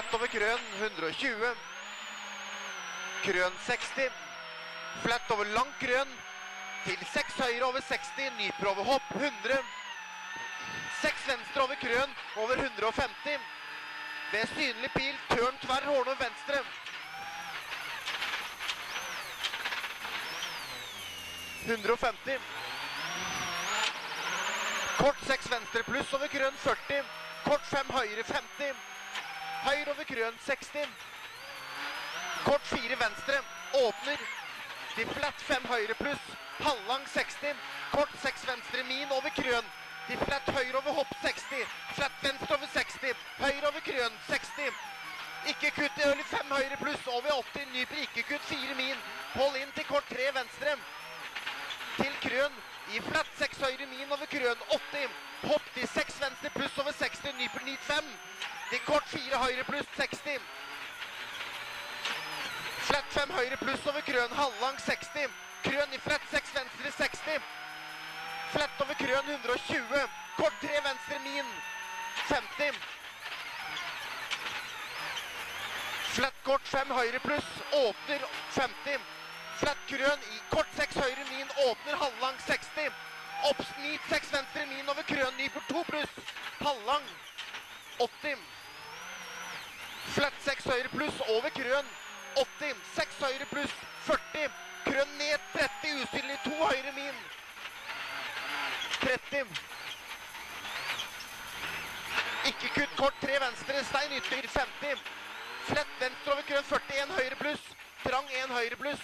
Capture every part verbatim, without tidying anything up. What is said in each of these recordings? Flatt over Krøn, ett hundre og tjue. Krøn, seksti. Flatt over lang Krøn. Til seks høyre over seksti. Nyprovehopp, hundre. seks venstre over Krøn, over ett hundre og femti. Ved synlig pil, tørn tverr Hornum venstre. ett hundre og femti. Kort seks venstre pluss over Krøn, førti. Kort fem høyre, femti. Høyre over Krøn, seksti. Kort fire venstre, åpner. Til flatt fem høyre pluss, halvlang seksti. Kort seks venstre, min over Krøn. Til flatt høyre over hopp, seksti. Flatt venstre over seksti. Høyre over Krøn, seksti. Ikke kutt i øl i fem høyre pluss, over åtti. Nyper ikke kutt, fire min. Hold inn til kort tre venstre. Til Krøn, i flatt seks høyre min over Krøn, åtti. Hopp til seks venstre pluss over seksti, nyper ni fem. Til kort fire høyre pluss, seksti. Flatt fem høyre pluss over Krøn, halvlang seksti. Krøn i flatt seks venstre, seksti. Flatt over Krøn, ett hundre og tjue. Kort tre venstre, min, femti. Flatt kort fem høyre pluss, åpner, femti. Flatt Krøn i kort seks høyre, min, åpner, halvlang seksti. Oppsnit seks venstre, min over Krøn, ny for to pluss, halvlang åtti. Flatt seks høyre pluss over Krøn, åtti. seks høyre pluss, førti. Krøn ned, tretti. Usynlig to høyre min, tretti. Ikke kutt, kort tre venstre, stein ytter, femti. Flatt venstre over Krøn, førti, høyre pluss. Trang en høyre pluss.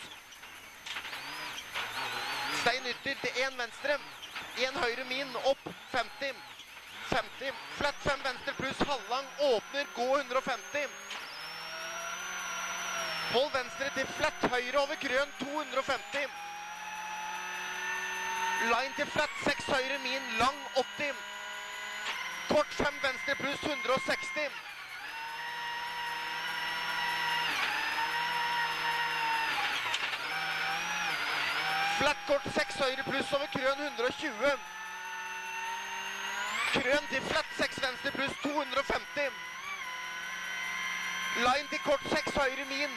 Stein ytter til en venstre. en høyre min, opp, femti. femti. Flatt fem venstre pluss, halvlang, åpner, gå ett hundre og femti. Hold venstre til flatt høyre over Krøn, to hundre og femti. Line til flatt seks høyre min, lang, åtti. Kort fem venstre pluss, ett hundre og seksti. Flatt kort seks høyre pluss over Krøn, ett hundre og tjue. Krøn til flatt seks venstre pluss, to hundre og femti. Line til kort seks høyre min,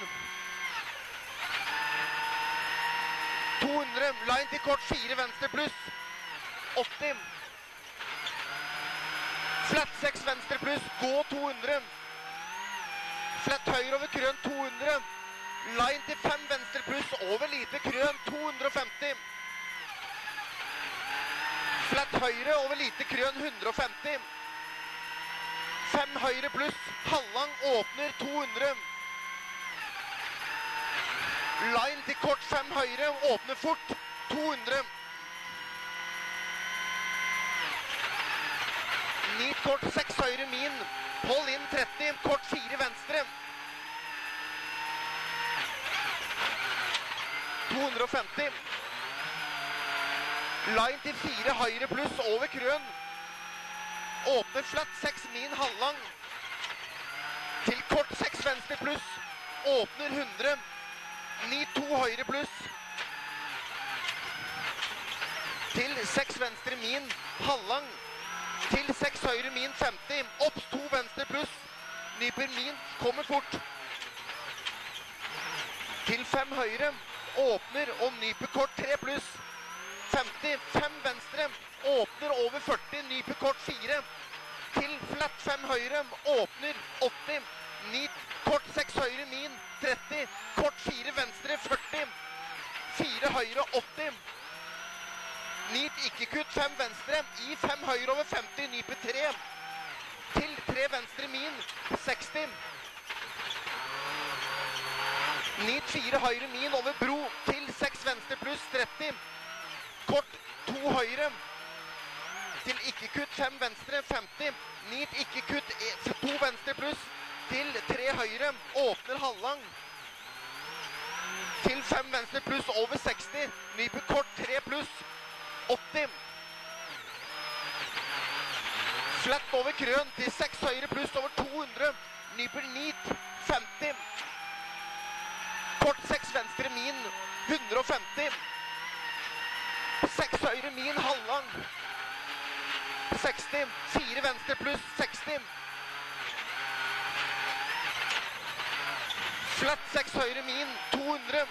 to hundre. Line til kort fire venstre pluss, åtti. Flatt seks venstre pluss, gå to hundre. Flatt høyre over Krøn, to hundre. Line til fem venstre pluss, over lite Krøn, to hundre og femti. Flatt høyre over lite Krøn, ett hundre og femti. fem høyre pluss, halvlang, åpner, to hundre. Line til kort fem høyre, åpner fort, to hundre. ni kort seks høyre min, hold inn, tretti. Kort fire venstre, to hundre og femti. Line til fire høyre pluss over Krøn. Åpner flatt seks min, halvlang. Til kort seks venstre pluss, åpner hundre. ni to høyre pluss. Til seks venstre min, halvlang. Til seks høyre min, femti. Opps to venstre pluss. Nyper min, kommer fort. Til fem høyre, åpner og nyper kort tre pluss. femti, fem venstre, åpner over førti, nyper kort fire. Til flatt fem høyre, åpner, åtti. ni, kort seks høyre, min, tretti. Kort fire venstre, førti. fire høyre, åtti. ni, ikke kutt, fem venstre, i fem høyre over femti, nyper tre. Til tre venstre, min, seksti. ni, fire høyre, min, over bro, til seks venstre, pluss tretti. Kort to høyre, til ikke kutt, fem venstre, femti. ni, ikke kutt, to venstre pluss, til tre høyre, åpner, halvlang. Til fem venstre pluss, over seksti, nyper kort tre pluss, åtti. Flatt over Krøn, til seks høyre pluss, over to hundre, nyper ni, femti. Kort seks venstre min, ett hundre og femti. seks høyre min, halvlang, seksti. fire venstre pluss, seksti. Flat seks høyre min, to hundre.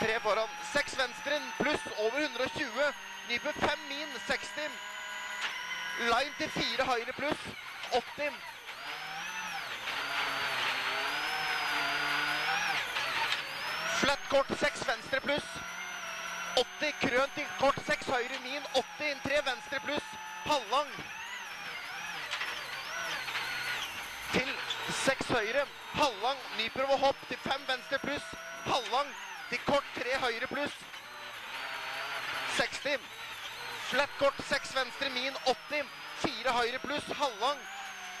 tre foran, seks venstre, pluss over ett hundre og tjue. Nype fem min, seksti. Line til fire høyre pluss, åtti. Flat kort, seks venstre pluss, åtti. Krøn til kort, seks høyre min, åtti. tre venstre pluss, halvlang. Til seks høyre, halvlang. Nyper over hopp til fem venstre pluss, halvlang. Til kort, tre høyre pluss, seksti. Flat kort, seks venstre min, åtti. fire høyre pluss, halvlang.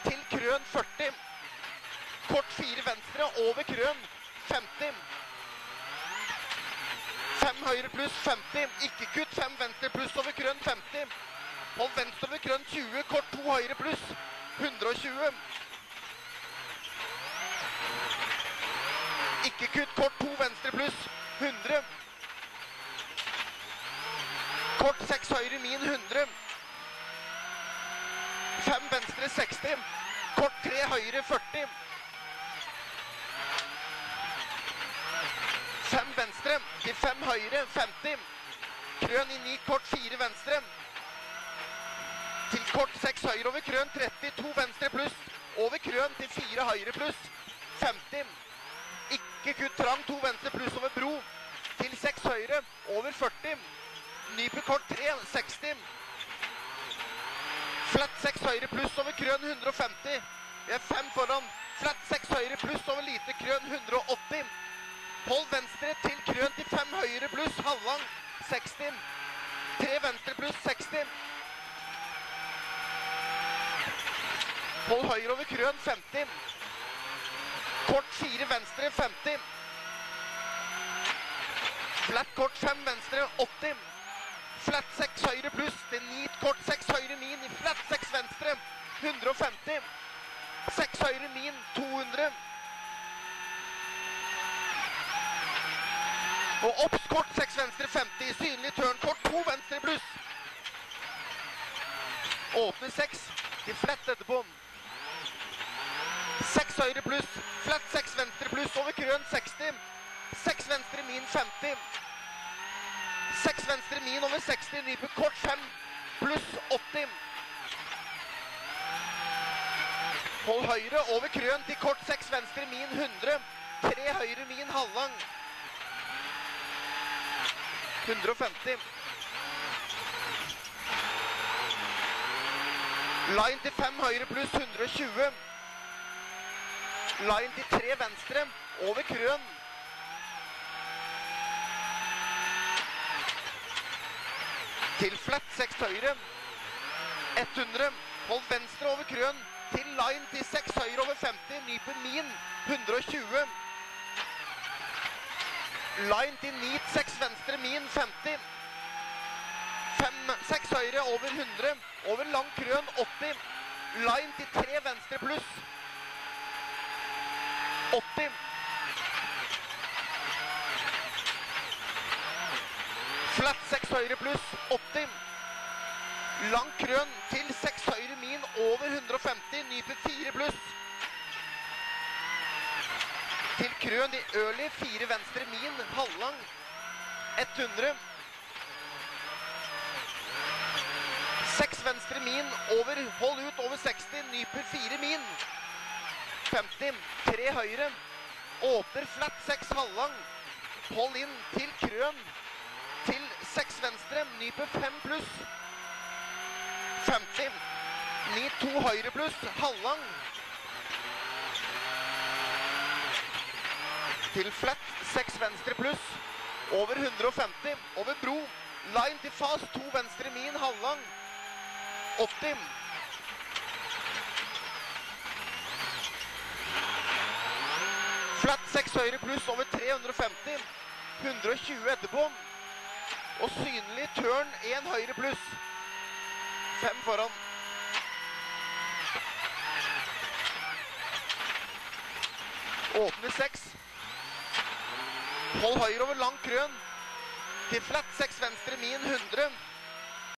Til krøn, førti. Kort, fire venstre, over krøn, femti. fem høyre pluss, femti. Ikke kutt, fem venstre pluss over krønn, femti. Hold venstre over krønn, tjue. Kort, to høyre pluss, ett hundre og tjue. Ikke kutt, kort, to venstre pluss, hundre. Kort, seks høyre min, hundre. fem venstre, seksti. Kort, tre høyre, førti. fem venstre til fem høyre, femti. Krøn i ni, kort, fire venstre. Til kort, seks høyre over krøn, tretti. to venstre pluss, over krøn til fire høyre pluss, femti. Ikke kutt trang, to venstre pluss over bro. Til seks høyre, over førti. Nyper kort, tre, seksti. Flatt seks høyre pluss over krøn, ett hundre og femti. Vi er fem foran. Flatt seks høyre pluss over lite krøn, ett hundre og åtti. Hold venstre til krøn til fem høyre pluss, halvlang, seksti. tre venstre pluss, seksti. Hold høyre over krøn, femti. Kort, fire venstre, femti. Flatt kort, fem venstre, åtti. Flatt seks høyre pluss, til ni, kort, seks høyre min, i flatt seks venstre, ett hundre og femti. seks høyre min, to hundre. Og opps kort, seks venstre, femti. Synlig turn kort, to venstre pluss. Åpne seks til flatt etterpå. seks høyre pluss, flatt seks venstre pluss, over krøn, seksti. seks venstre min, femti. seks venstre min over seksti, nyper kort, fem pluss, åtti. Hold høyre over krøn til kort, seks venstre min, hundre. tre høyre min, halvlang. ett hundre og femti. Line til fem høyre pluss, ett hundre og tjue. Line til tre venstre, over krøn. Til flatt seks høyre, ett hundre. Hold venstre over krøn, til line til seks høyre over femti. Nyper min, ett hundre og tjue. Line til ni, seks venstre, min, femti. seks høyre over hundre, over lang krøn, åtti. Line til tre venstre pluss, åtti. Flatt seks høyre pluss, åtti. Lang krøn til seks høyre min, over ett hundre og femti, nyper fire pluss. Til krøn i ølig, fire venstre min, halvlang, ett hundre. seks venstre min, over, hold ut over seksti, nyper fire min, femti. tre høyre, åpner flatt seks halvlang, hold inn til krøn, til seks venstre, nyper fem pluss, femti. ni, to høyre pluss, halvlang. Til flatt, seks venstre pluss, over ett hundre og femti, over bro, line til fast, to venstre min, halvlang, åtti. Flatt, seks høyre pluss, over tre hundre og femti, ett hundre og tjue etterpå, og synlig turn, en høyre pluss, fem foran. Åpne seks. Hold høyre over lang krøn, til flatt seks venstre min, hundre.